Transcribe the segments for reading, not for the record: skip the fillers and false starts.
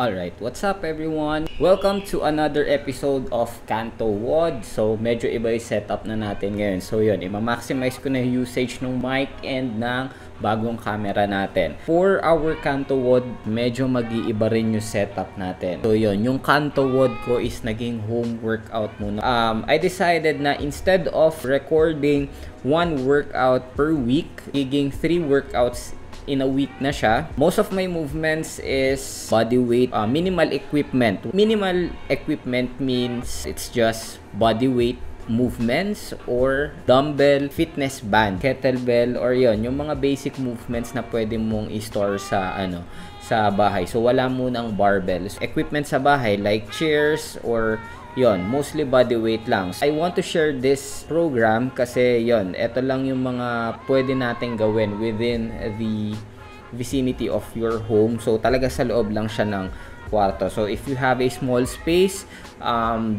Alright, what's up everyone? Welcome to another episode of Kanto WOD. So medyo iba yung setup na natin ngayon. So yun, i-maximize ko na yung usage ng mic and ng bagong camera natin. For our Kanto WOD, medyo mag-iiba rin yung setup natin. So yun, yung Kanto WOD ko is naging home workout muna. I decided na instead of recording one workout per week, higing 3 workouts in a week na siya. Most of my movements is body weight, minimal equipment. Minimal equipment means it's just body weight movements or dumbbell, fitness band, kettlebell, or yon yung mga basic movements na pwede mong i-store sa sa bahay. So wala munang barbell. So, equipment sa bahay like chairs or yon, mostly body weight lang. I want to share this program kasi yon, eto lang yung mga pwede nating gawin within the vicinity of your home. So talaga sa loob lang siya ng kwarto. So if you have a small space,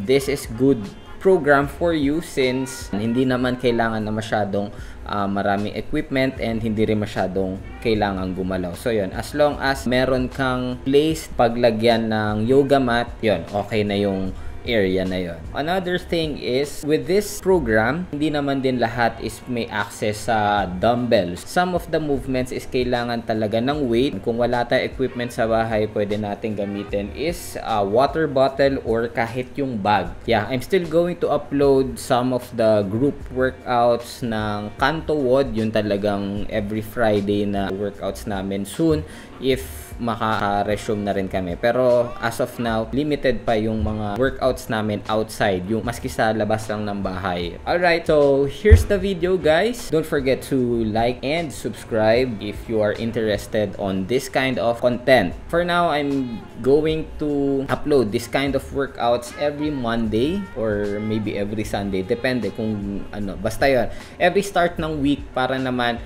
this is good program for you since hindi naman kailangan na masyadong maraming equipment and hindi rin masyadong kailangan gumalaw. So yun, as long as meron kang place paglagyan ng yoga mat, yun, okay na yung area na yun. Another thing is, with this program, hindi naman din lahat is may access sa dumbbells. Some of the movements is kailangan talaga ng weight. Kung wala tayong equipment sa bahay, pwede natin gamitin is water bottle or kahit yung bag. Yeah, I'm still going to upload some of the group workouts ng Kanto WOD, yung talagang every Friday na workouts namin soon if maka-resume na rin kami. Pero as of now, limited pa yung mga workouts namin outside, yung maski sa labas lang ng bahay. Alright, so here's the video guys. Don't forget to like and subscribe if you are interested on this kind of content. For now, I'm going to upload this kind of workouts every Monday or maybe every Sunday. Depende kung ano. Basta yun. Every start ng week para naman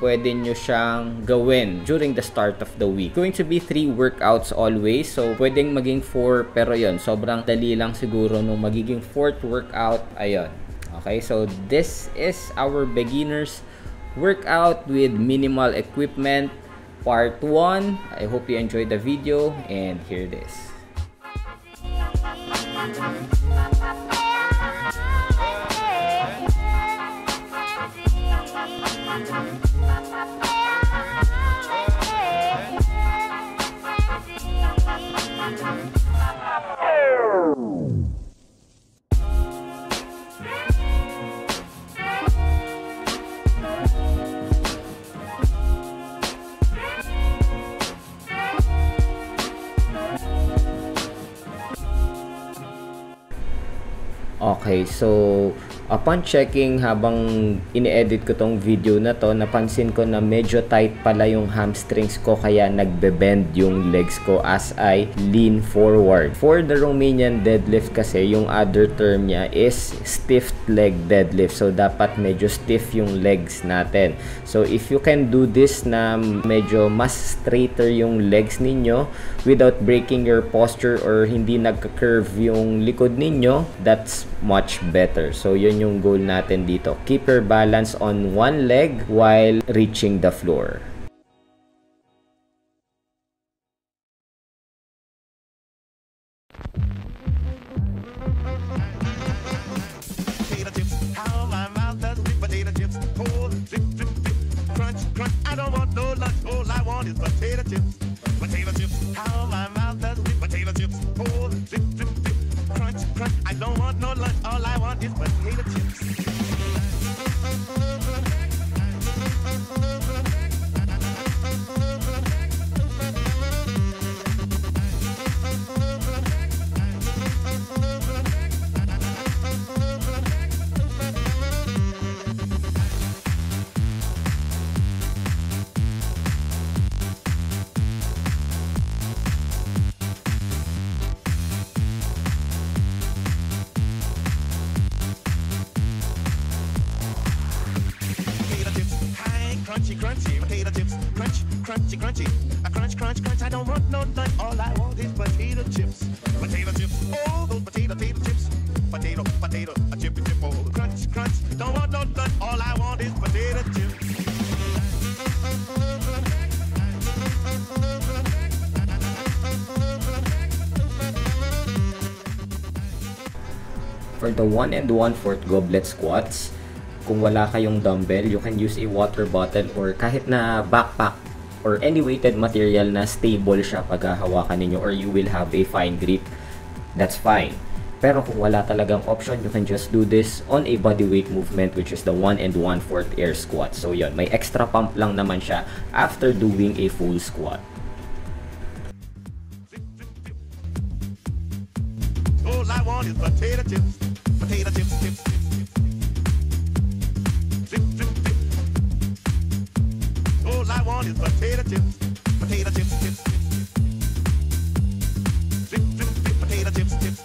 pwede nyo siyang gawin during the start of the week. Going to be 3 workouts always. So, pwedeng maging 4 pero yon, sobrang dali lang siguro nung magiging 4th workout. Ayun. Okay, so this is our beginner's workout with minimal equipment part 1. I hope you enjoyed the video and hear this. Okay, so upon checking habang ini-edit ko tong video na to, napansin ko na medyo tight pala yung hamstrings ko kaya nagbe-bend yung legs ko as I lean forward. For the Romanian deadlift kasi, yung other term niya is stiff leg deadlift. So dapat medyo stiff yung legs natin. So if you can do this na medyo mas straighter yung legs ninyo without breaking your posture or hindi nagka-curve yung likod ninyo, that's much better. So yun yung goal natin dito. Keep your balance on one leg while reaching the floor. I don't want no lunch, all I want is potato chips. Crunchy, crunchy, potato chips, crunch, crunchy, crunchy, a crunch, crunch, crunch, I don't want no lunch, all I want is potato chips, oh, those potato, potato chips, potato, potato, a chippy chip, oh, crunch, crunch, don't want no lunch, all I want is potato chips. For the 1 and 1/4 goblet squats, kung wala kayong dumbbell, you can use a water bottle or kahit na backpack or any weighted material na stable siya pag hawakan ninyo, or you will have a fine grip. That's fine. Pero kung wala talagang option, you can just do this on a bodyweight movement, which is the 1 and 1/4 air squat. So yun, may extra pump lang naman siya after doing a full squat. All I want is potato chips, potato chips, chips, chips. All I want is potato chips, potato chips, chips, chips, potato chips, chips, chips.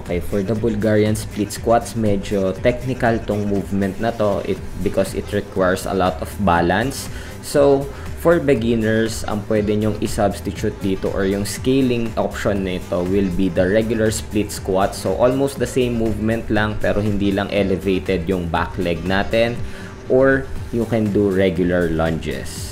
Okay, for the Bulgarian split squats, medyo technical tong movement na to, because it requires a lot of balance. So, for beginners, ang pwede nyong i-substitute dito or yung scaling option nito will be the regular split squat. So, almost the same movement lang pero hindi lang elevated yung back leg natin, or you can do regular lunges.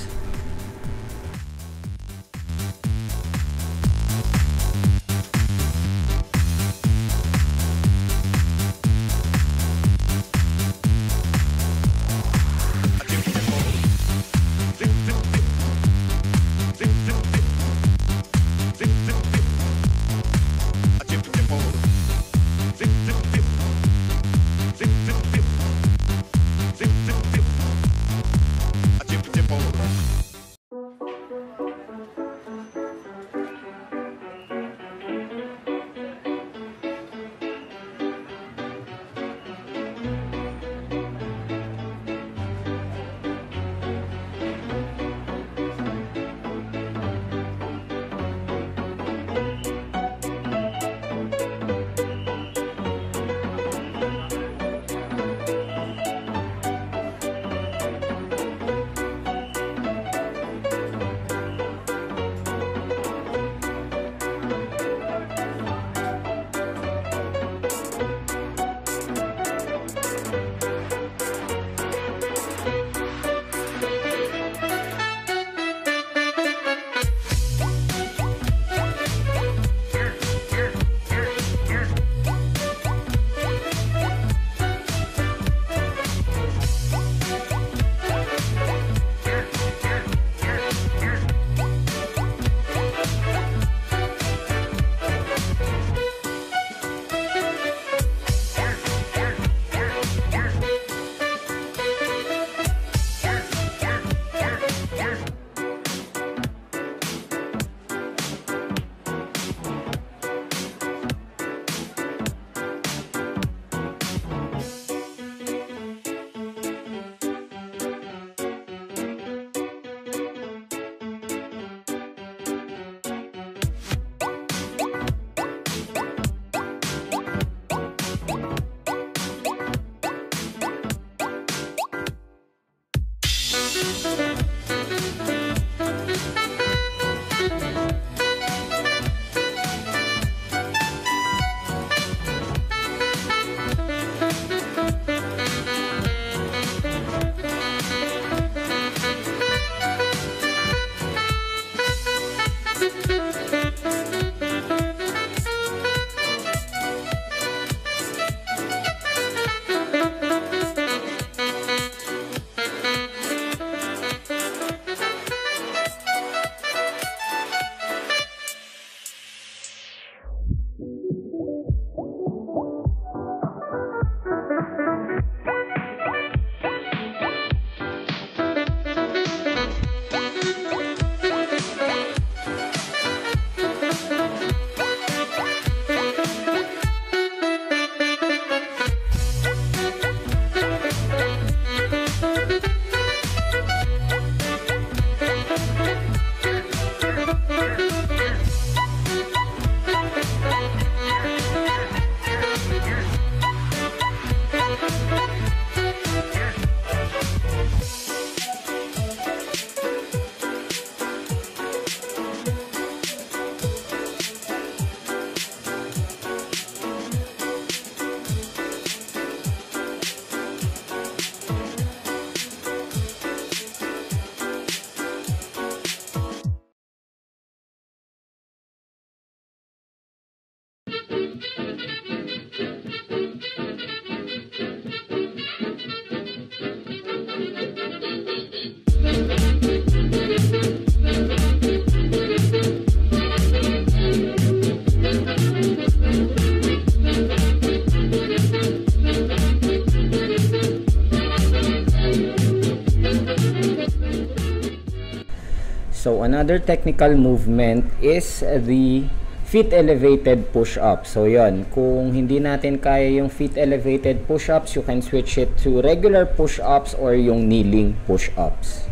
So another technical movement is the feet elevated push-up. So yon, kung hindi natin kaya yung feet elevated push-ups, you can switch it to regular push-ups or yung kneeling push-ups.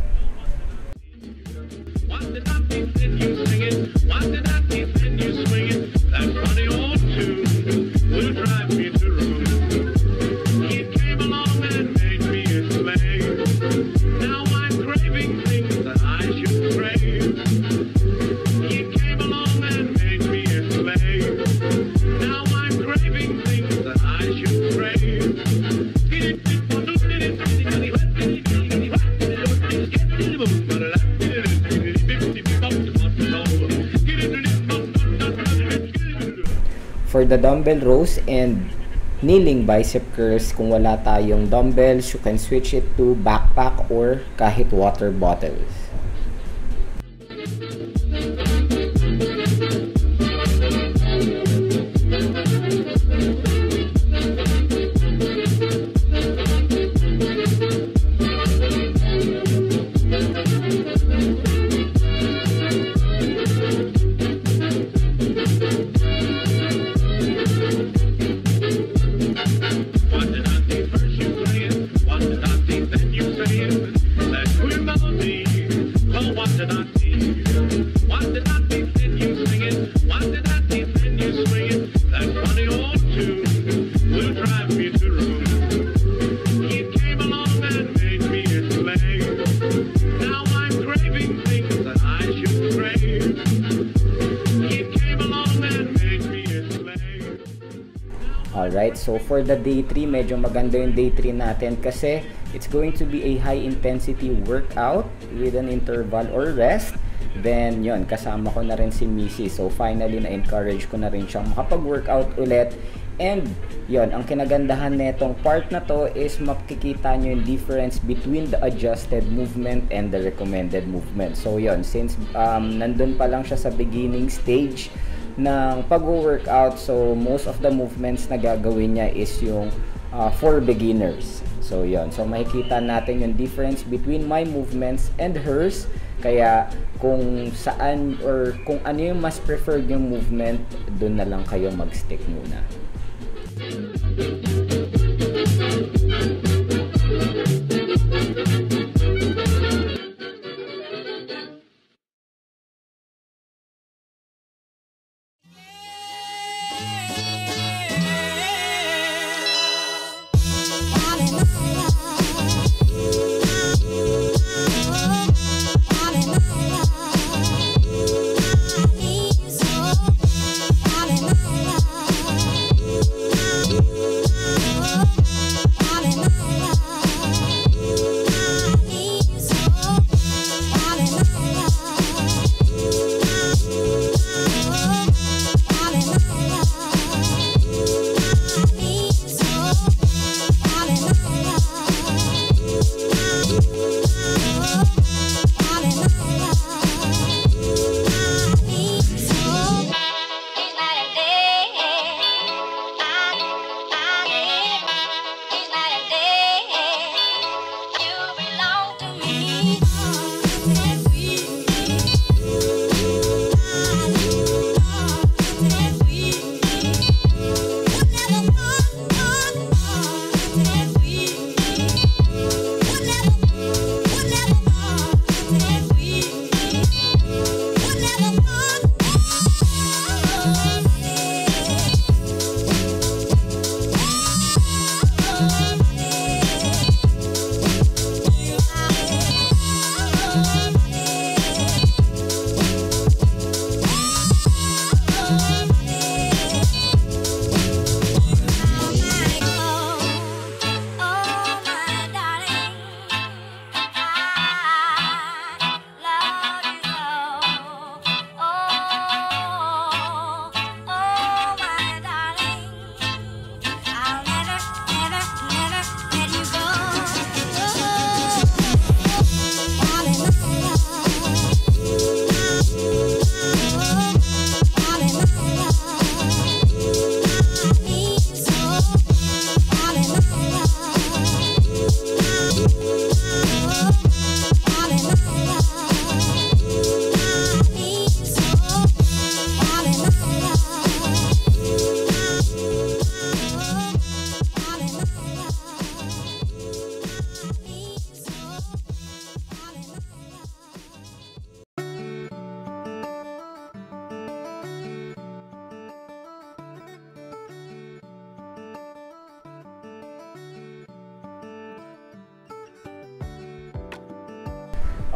For the dumbbell rows and kneeling bicep curls, kung wala tayong dumbbells, you can switch it to backpack or kahit water bottles. Alright, so for the day 3, medyo maganda yung day 3 natin kasi it's going to be a high intensity workout with an interval or rest. Then yon, kasama ko na rin si Missy. So finally, na-encourage ko na rin siyang makapag-workout ulit. And yon, ang kinagandahan netong part na to is makikita nyo yung difference between the adjusted movement and the recommended movement. So yon, since nandun pa lang siya sa beginning stage ng pag-workout, so most of the movements na gagawin niya is yung for beginners. So yon, so makikita natin yung difference between my movements and hers, kaya kung saan or kung ano yung mas preferred yung movement, doon na lang kayo mag-stick muna.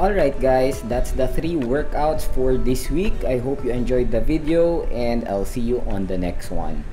Alright guys, that's the 3 workouts for this week. I hope you enjoyed the video and I'll see you on the next one.